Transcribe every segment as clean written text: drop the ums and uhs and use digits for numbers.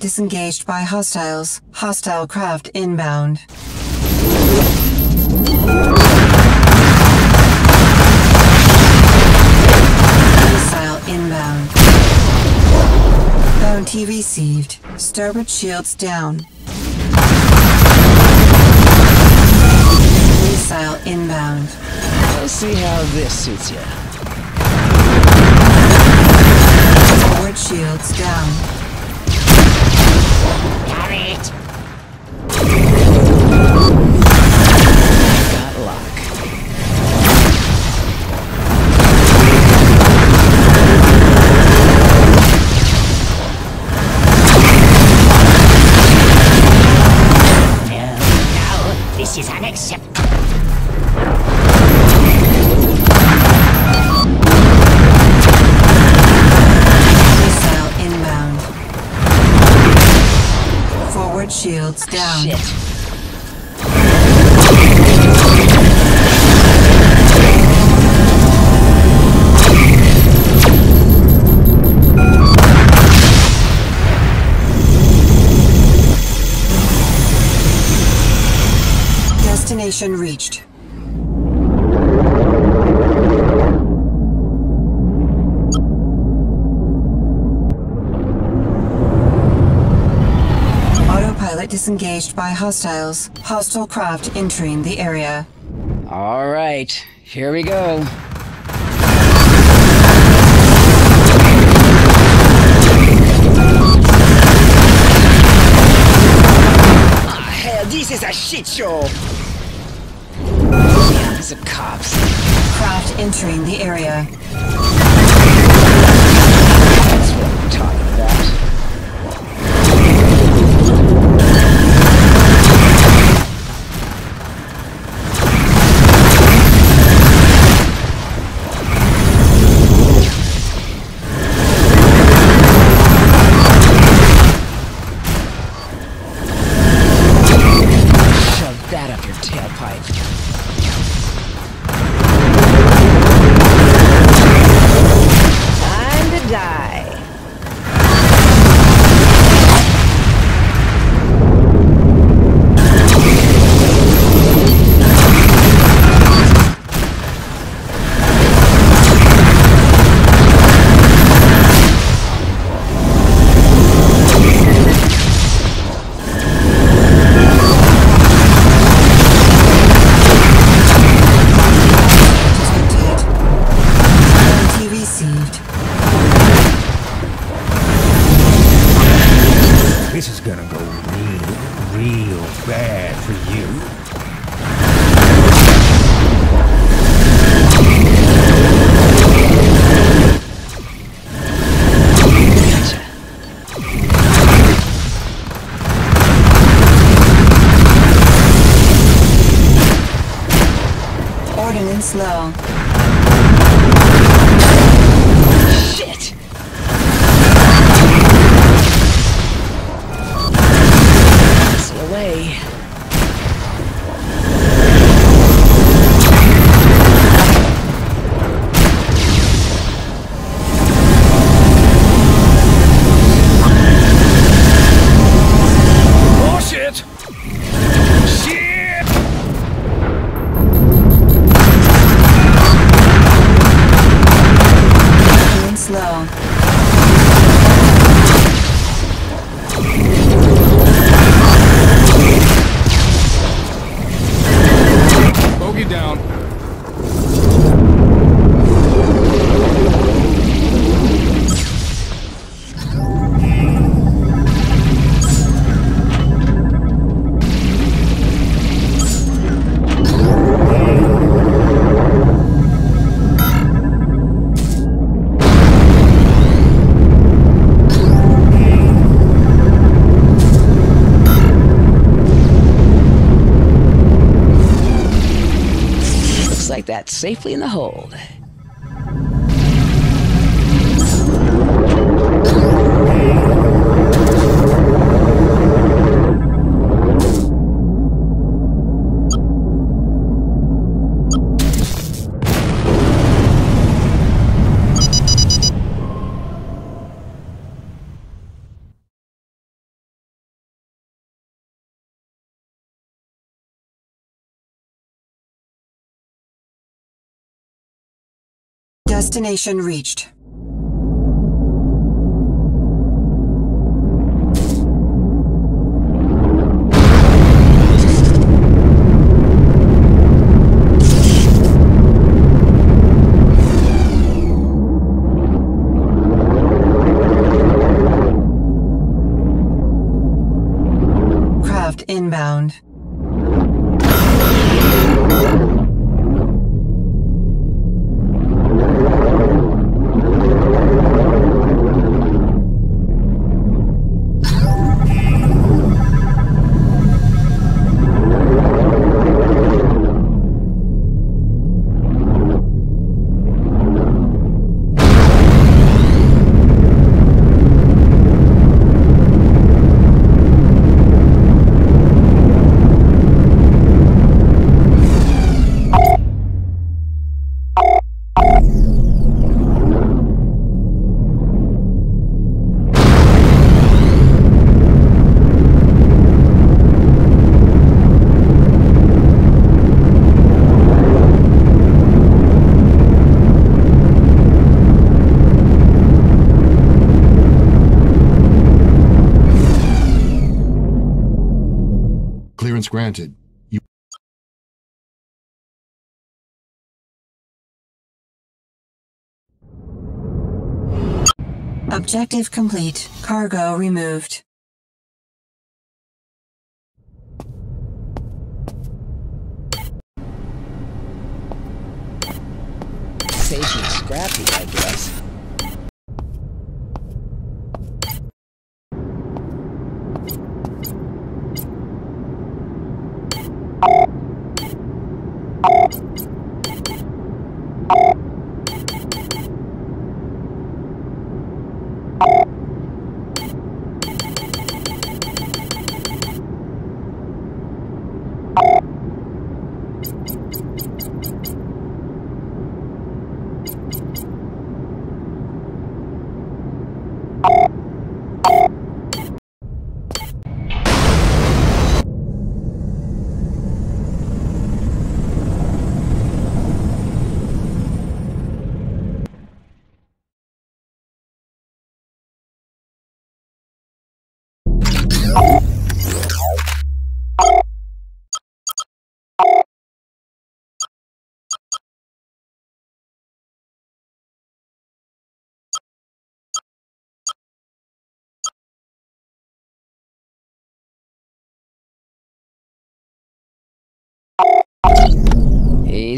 Disengaged by hostiles. Hostile craft inbound. Missile inbound. Bounty received. Starboard shields down. Missile inbound. We'll see how this suits you. Forward shields down. Shields down. Shit. Destination reached. Disengaged by hostiles. Hostile craft entering the area. All right, here we go. Ah, hell, this is a shit show. Tons of cops. Craft entering the area. That's what I'm talking about. received. This is gonna go real bad for you. Slow. Shit. It's away. Oh shit. That's safely in the hold. Destination reached. Craft inbound. Granted. Objective complete. Cargo removed. Station scrappy, I guess.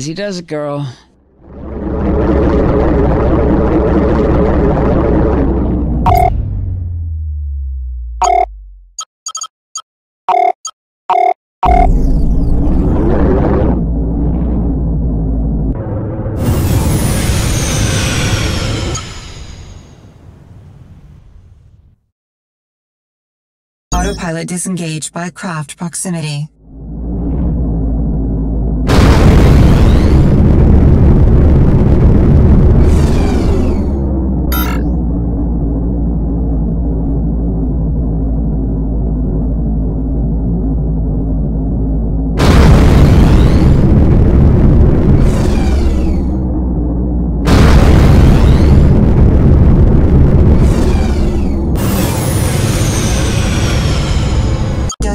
Easy does it, girl. Autopilot disengaged by craft proximity.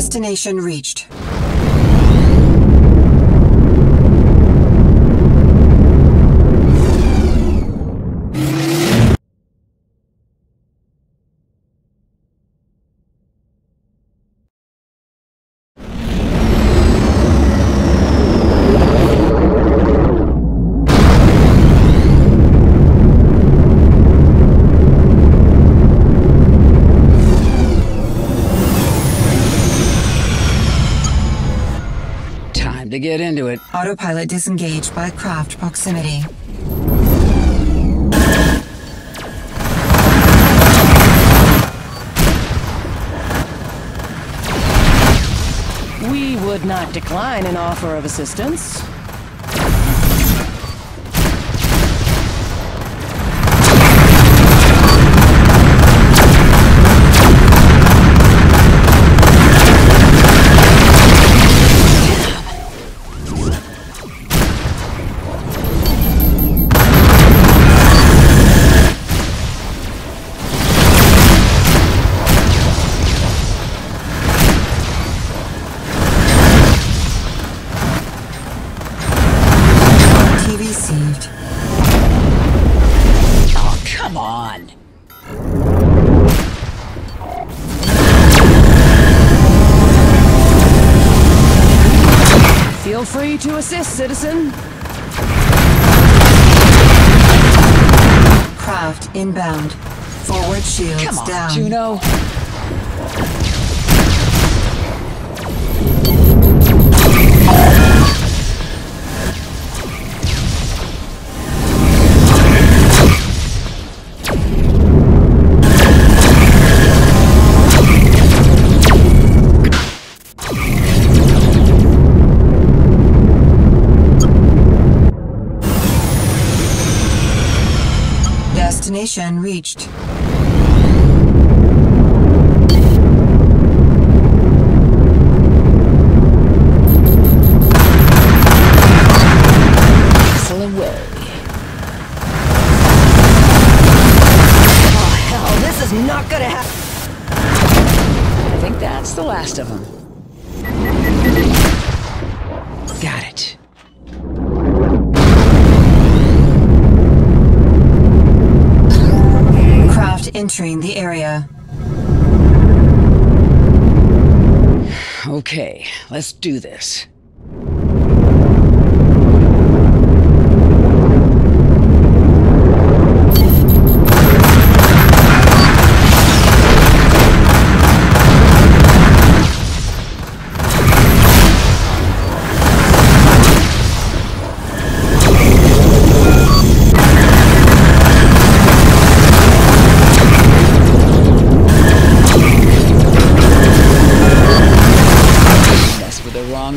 Destination reached. To get into it. Autopilot disengaged by craft proximity. We would not decline an offer of assistance. Feel free to assist, citizen. Craft inbound. Forward shields down. Come on, Juno. Destination reached. Oh hell, this is not gonna happen. I think that's the last of them. Got it. Entering the area. Okay, let's do this.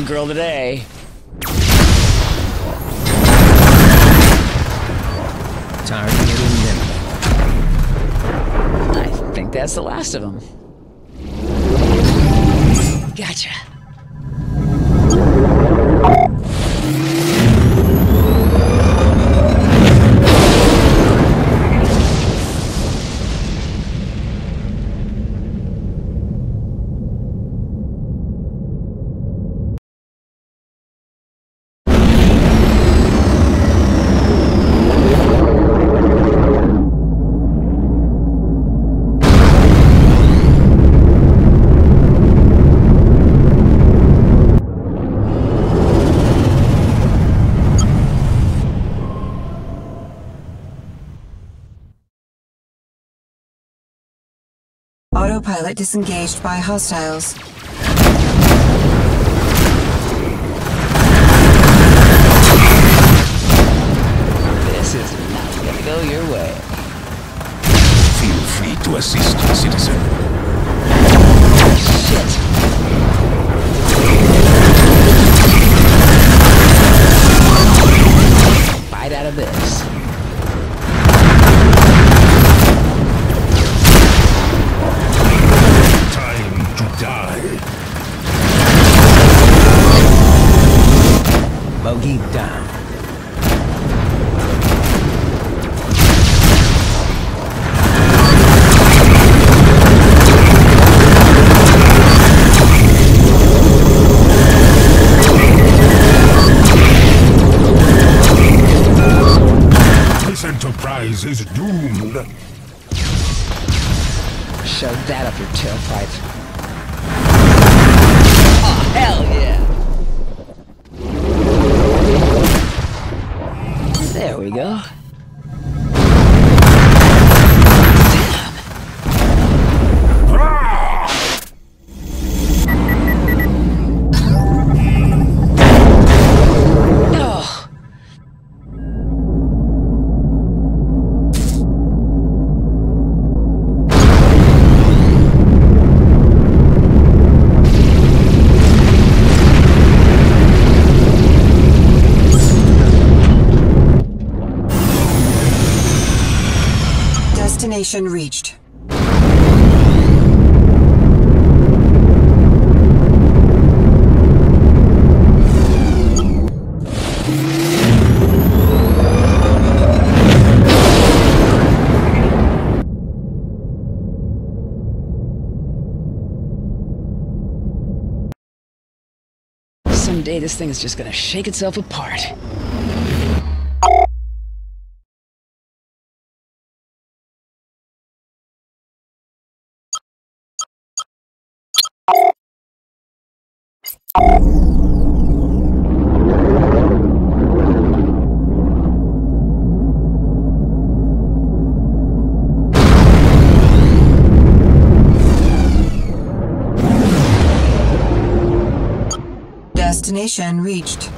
Girl today. Targeting them. I think that's the last of them. Gotcha. Autopilot disengaged by hostiles. This is not gonna go your way. Feel free to assist, citizen. Shit. Out of this. Time to die. Bogey down. Is doomed. Shove that up your tailpipe. Oh, hell yeah! There we go. Destination reached. Someday this thing is just gonna shake itself apart. Destination reached.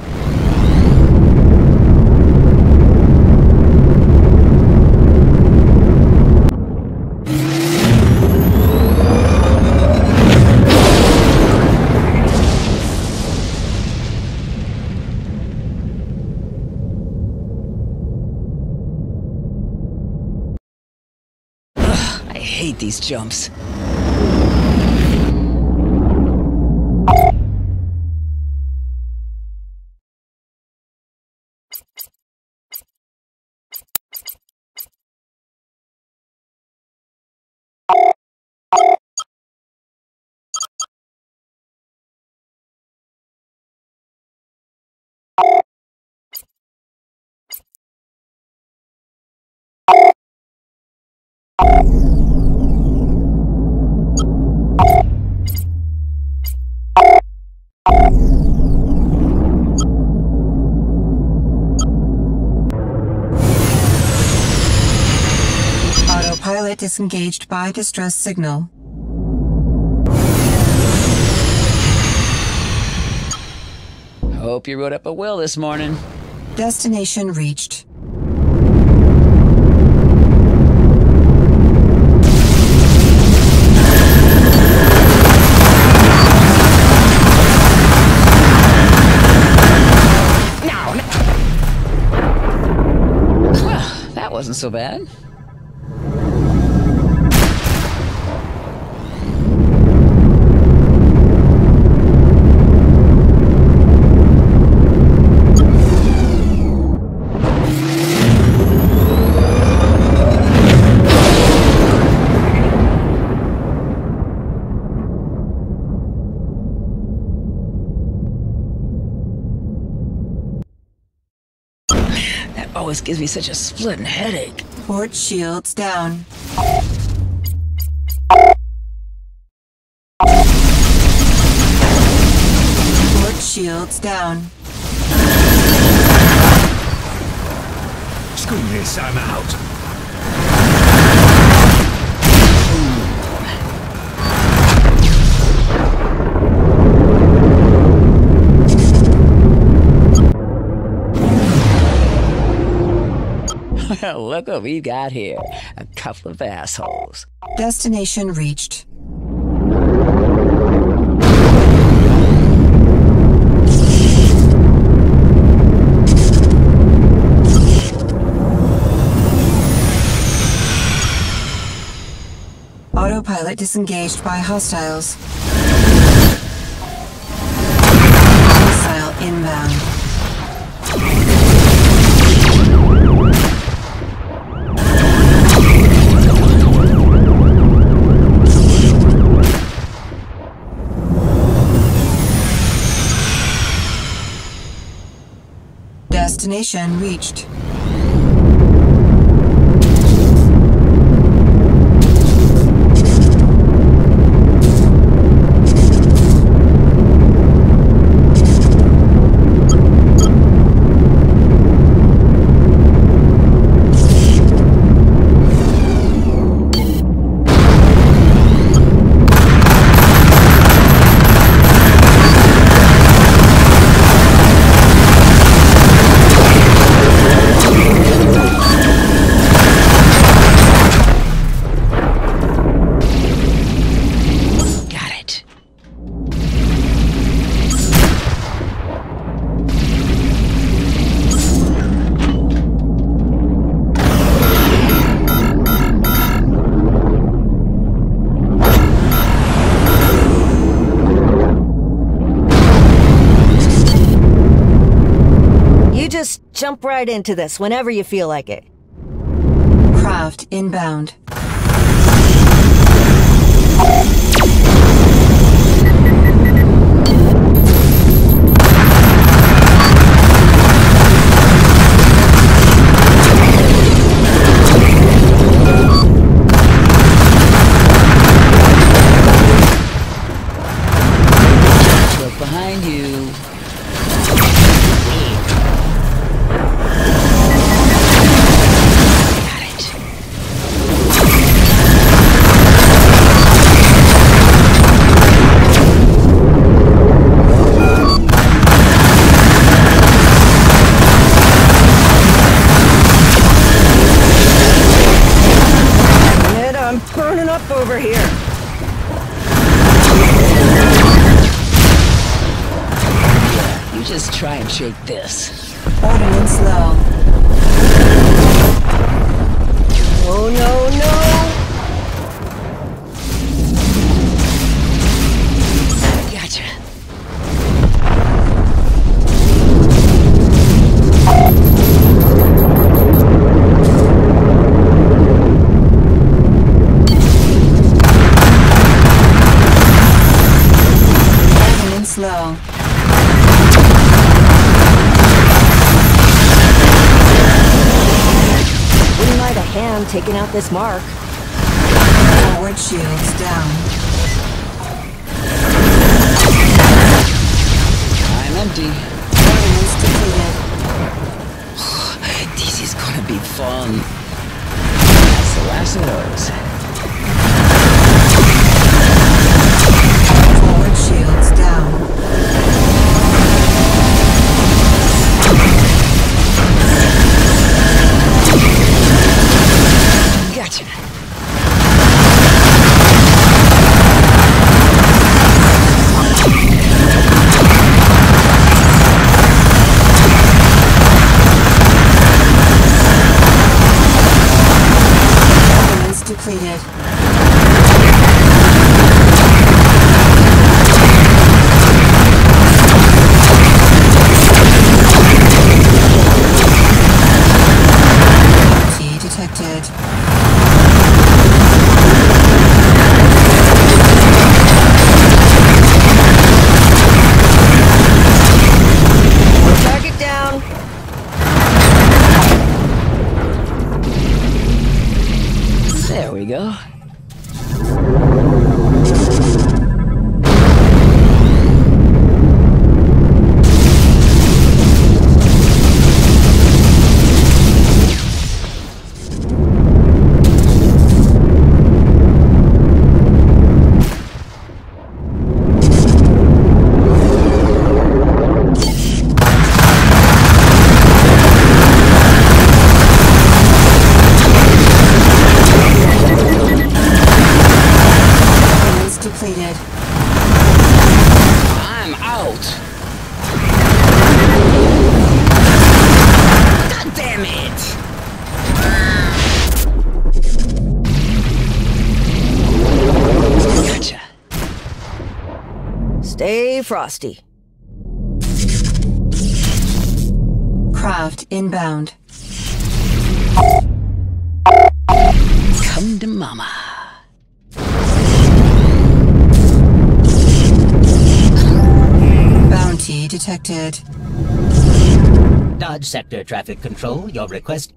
I hate these jumps. Autopilot disengaged by distress signal. Hope you wrote up a will this morning. Destination reached. Wasn't so bad. Always gives me such a splitting headache. Port shields down. Port shields down. Screw this, I'm out. Well, look what we've got here. A couple of assholes. Destination reached. Autopilot disengaged by hostiles. Missile inbound. Destination reached. Jump right into this whenever you feel like it. Craft inbound. Look behind you. Over here. Yeah, you just try and shake this. Ordnance low. Oh no, no! Slow. Wouldn't mind a hand taking out this mark. Forward shields down. I'm empty. Enemies depleted. This is gonna be fun. That's the last of those. Forward shields down. Stay frosty. Craft inbound. Come to mama. Bounty detected. Dodge Sector Traffic Control, your request.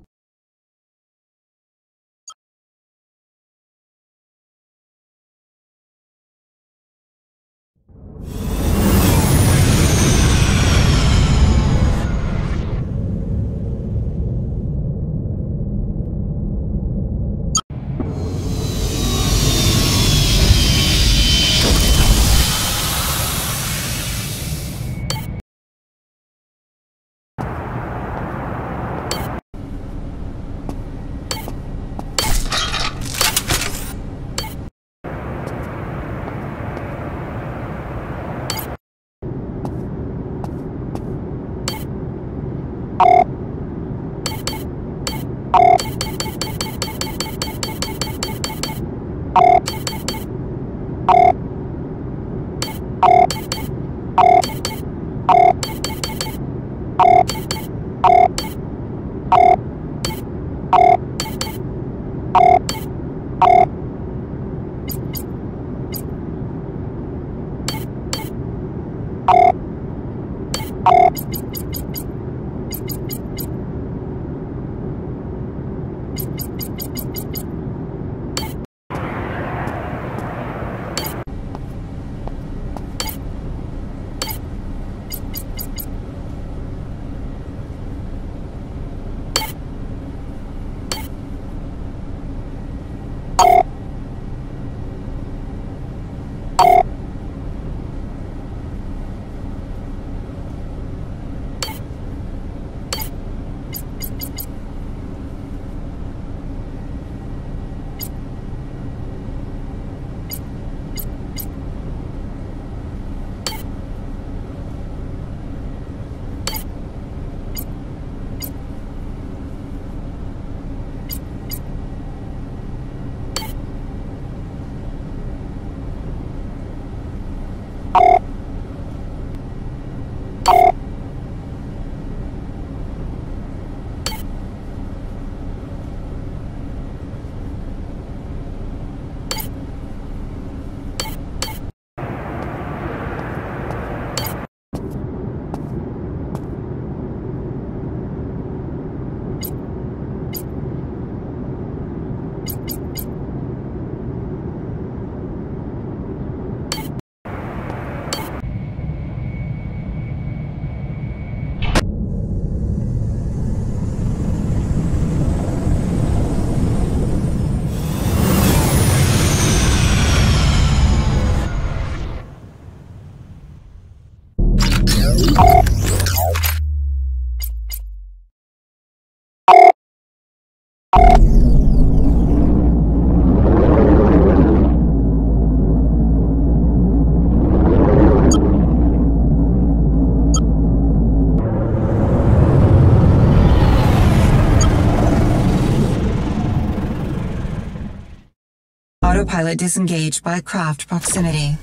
Autopilot disengaged by craft proximity.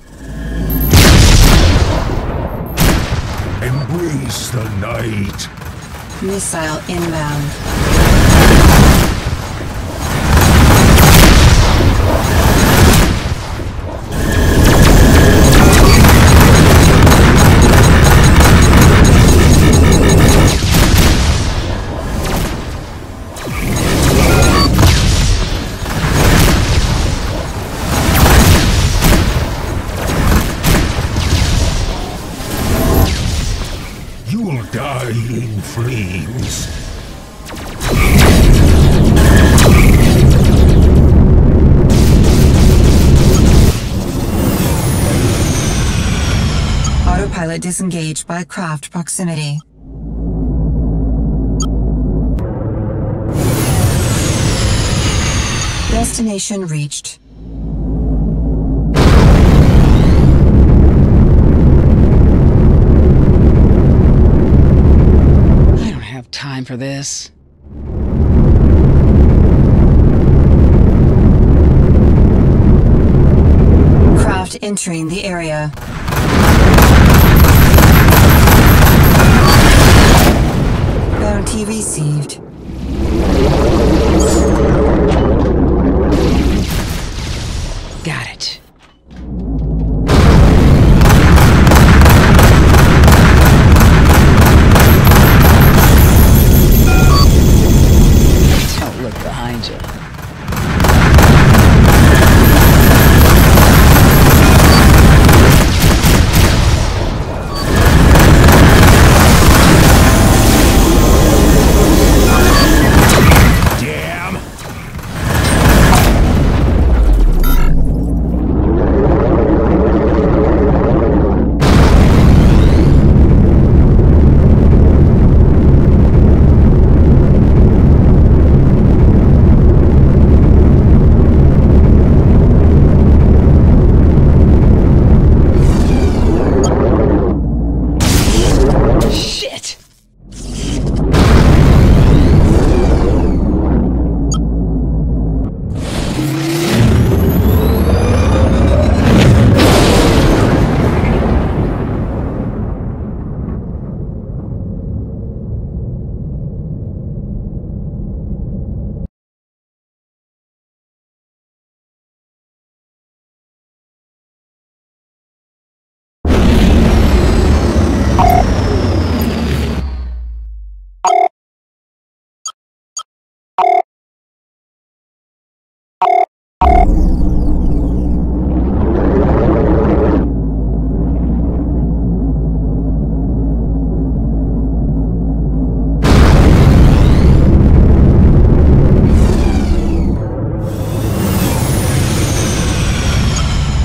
Embrace the night. Missile inbound. In flames. Autopilot disengaged by craft proximity. Destination reached. Time for this. Craft entering the area. received. Got it. Don't look behind you.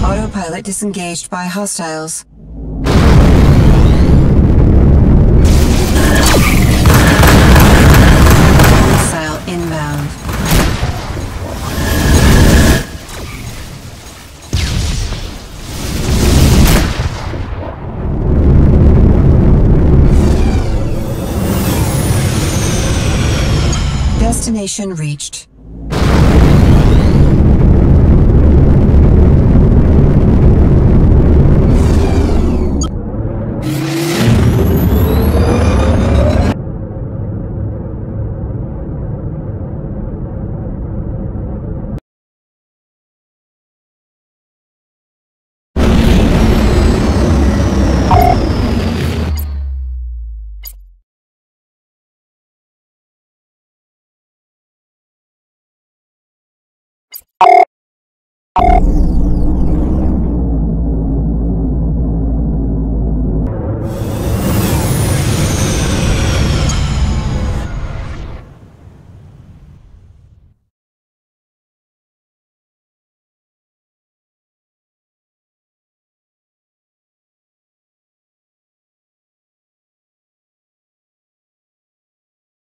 Autopilot disengaged by hostiles. Destination reached.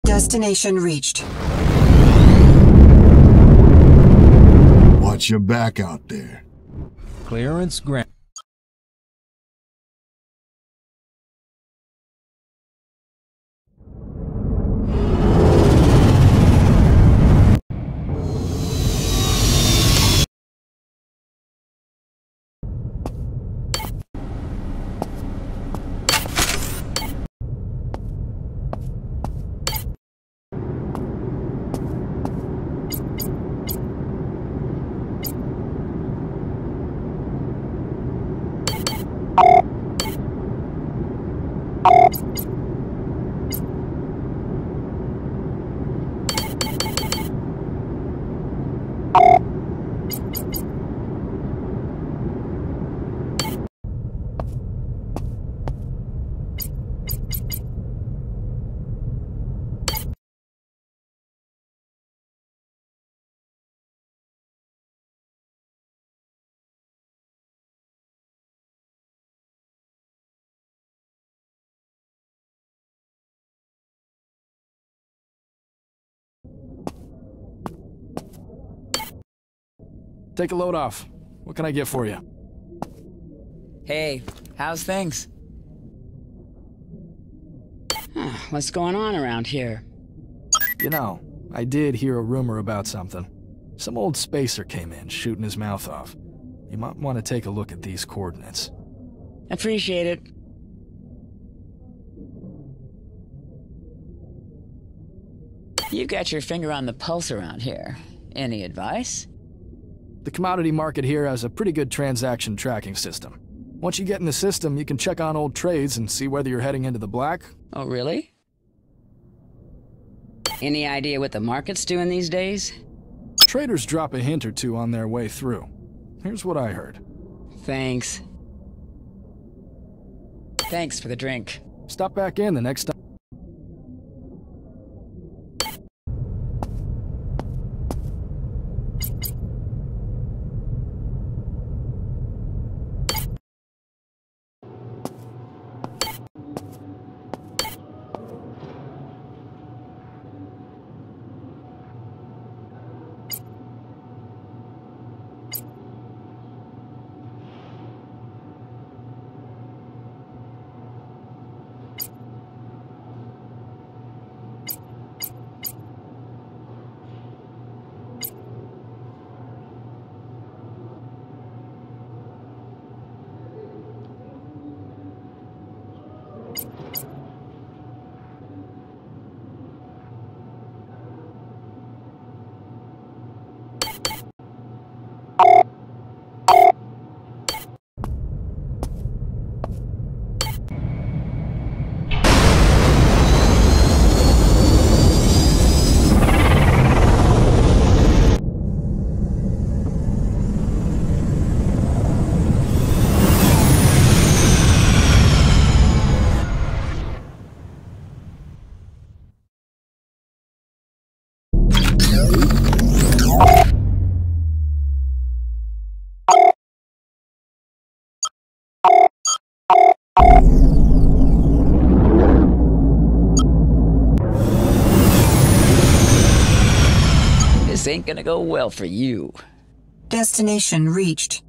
Destination reached. Watch your back out there. Clearance granted. Take a load off. What can I get for you? Hey, how's things? What's going on around here? You know, I did hear a rumor about something. Some old spacer came in, shooting his mouth off. You might want to take a look at these coordinates. Appreciate it. You got your finger on the pulse around here. Any advice? The commodity market here has a pretty good transaction tracking system. Once you get in the system, you can check on old trades and see whether you're heading into the black. Oh, really? Any idea what the market's doing these days? Traders drop a hint or two on their way through. Here's what I heard. Thanks. Thanks for the drink. Stop back in the next time. This ain't gonna go well for you. Destination reached.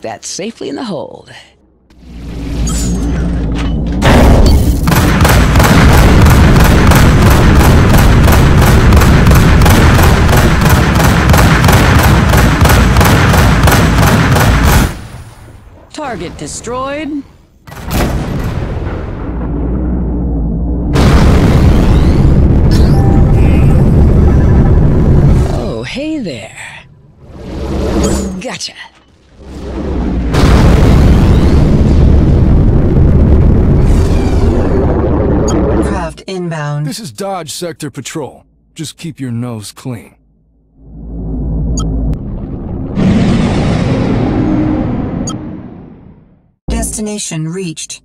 That's safely in the hold. Target destroyed. Oh, hey there. Gotcha. Inbound. This is Dodge Sector Patrol. Just keep your nose clean. Destination reached.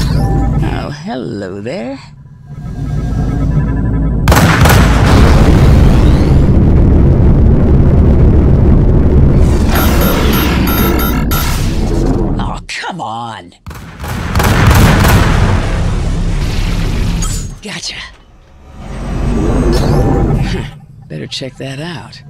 Oh, hello there. Oh, come on. Gotcha. Better check that out.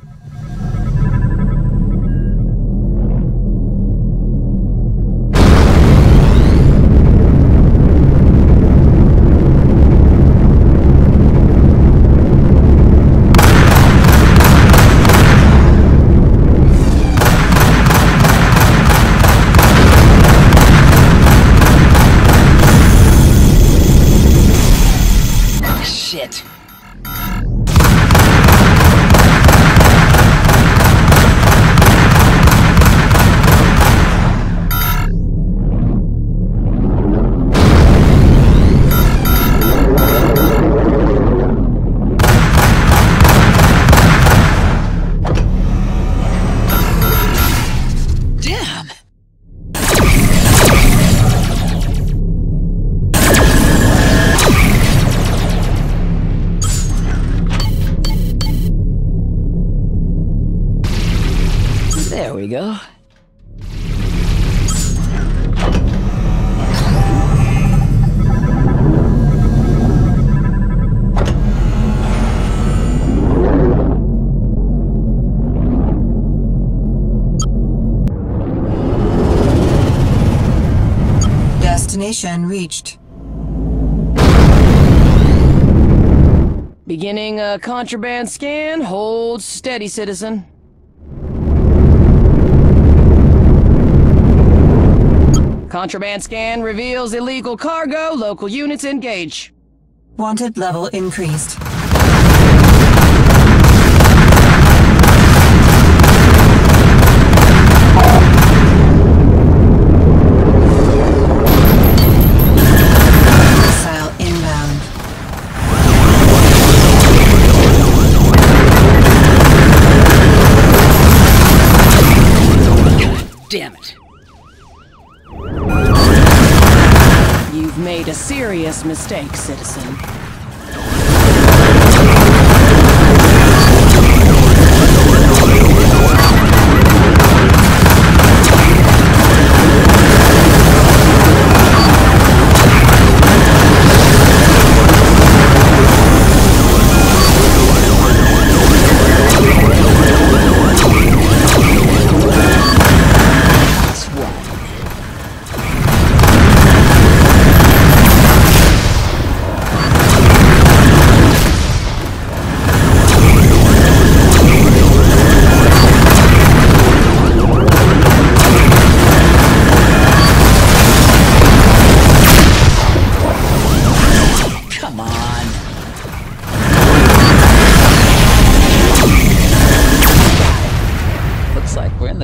There we go. Destination reached. Beginning a contraband scan. Hold steady, citizen. Contraband scan reveals illegal cargo. Local units engage. Wanted level increased. Damn it. You've made a serious mistake, citizen.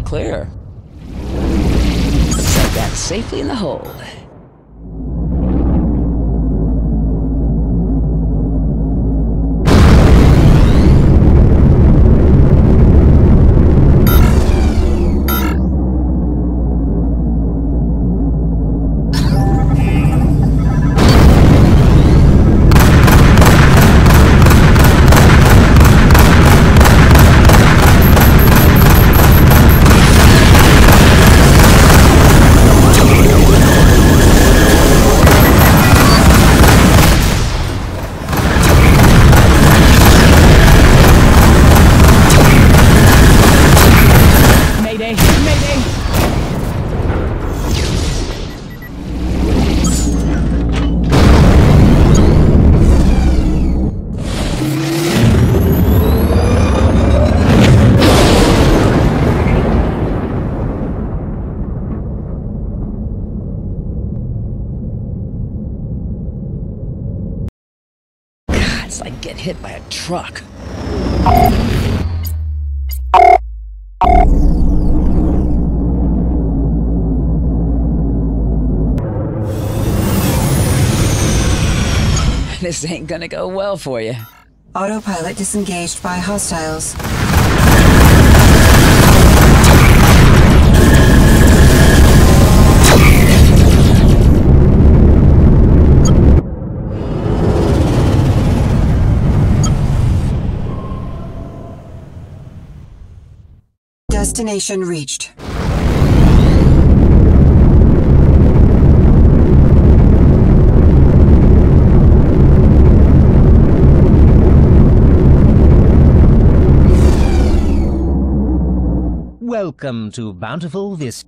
Clear. Looks like that's safely in the hole. It's like get hit by a truck. This ain't gonna go well for you. Autopilot disengaged by hostiles. Destination reached. Welcome to Bountiful Vista.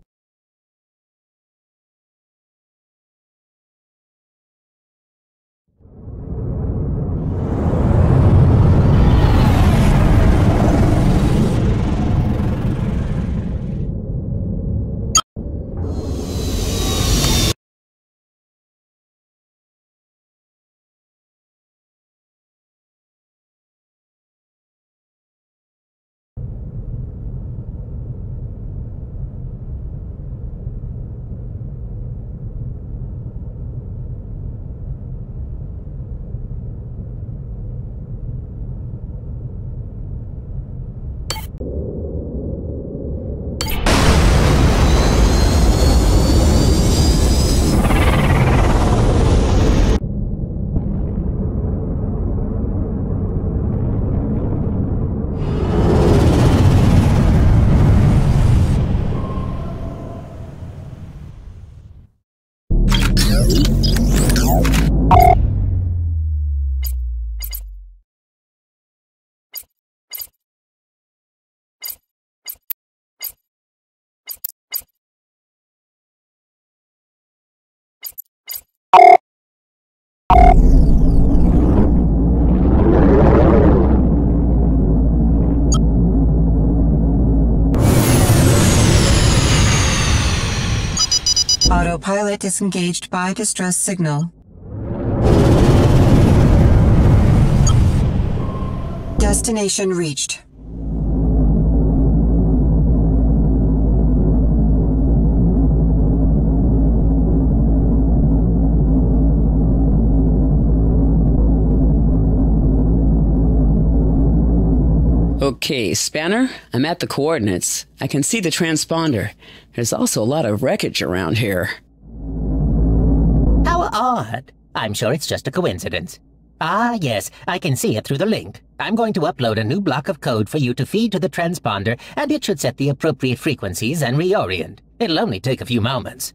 Autopilot disengaged by distress signal. Destination reached. Okay, Spanner, I'm at the coordinates. I can see the transponder. There's also a lot of wreckage around here. How odd. I'm sure it's just a coincidence. Ah, yes, I can see it through the link. I'm going to upload a new block of code for you to feed to the transponder, and it should set the appropriate frequencies and reorient. It'll only take a few moments.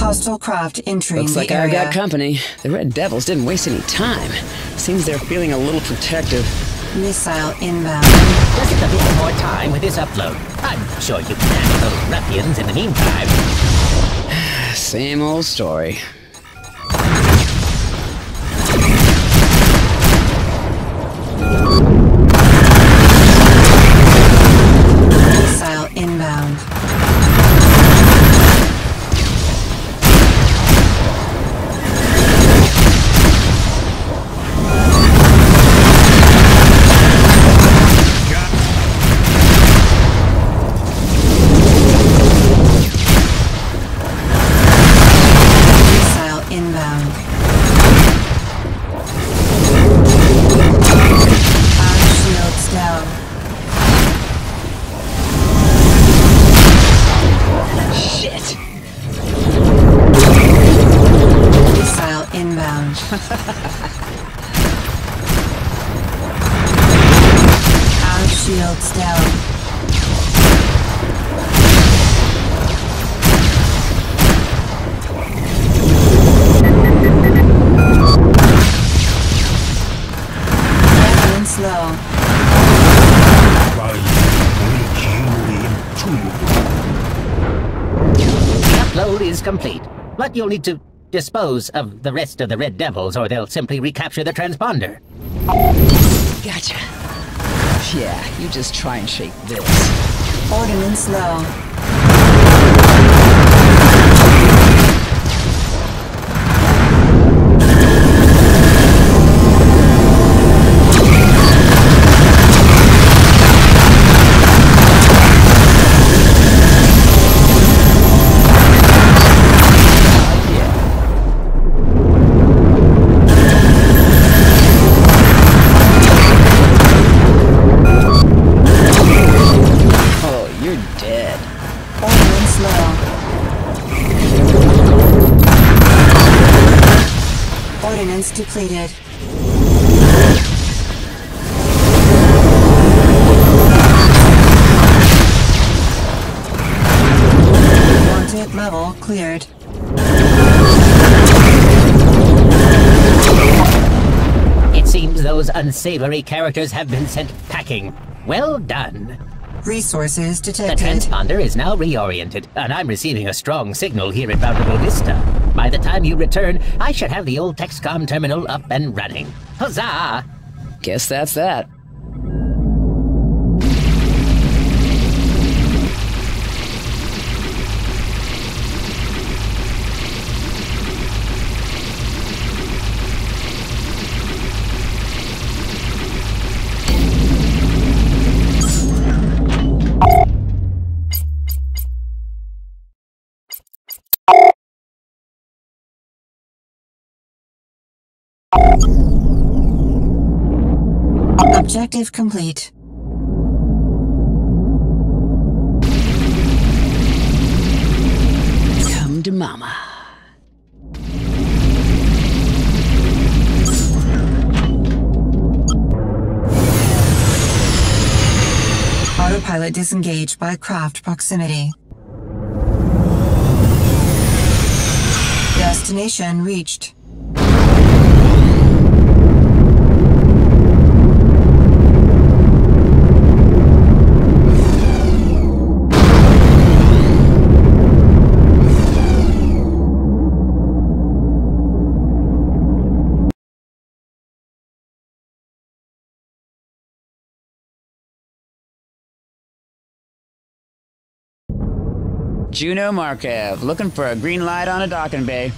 Hostile craft entering the area. Looks like I got company. The Red Devils didn't waste any time. Seems they're feeling a little protective. Missile inbound. Just a bit more time with this upload. I'm sure you can handle those ruffians in the meantime. Same old story. Missile inbound. Shields down. Weapons low. By the upload is complete, but you'll need to dispose of the rest of the Red Devils or they'll simply recapture the transponder. Gotcha. Yeah, you just try and shake this. Ordnance low. Ordnance depleted. Wanted level cleared. It seems those unsavory characters have been sent packing. Well done. Resources detected. The transponder is now reoriented, and I'm receiving a strong signal here at Bountiful Vista. By the time you return, I should have the old Texcom terminal up and running. Huzzah! Guess that's that. Objective complete. Come to mama. Autopilot disengaged by craft proximity. Destination reached. Juno Markev, looking for a green light on a docking bay.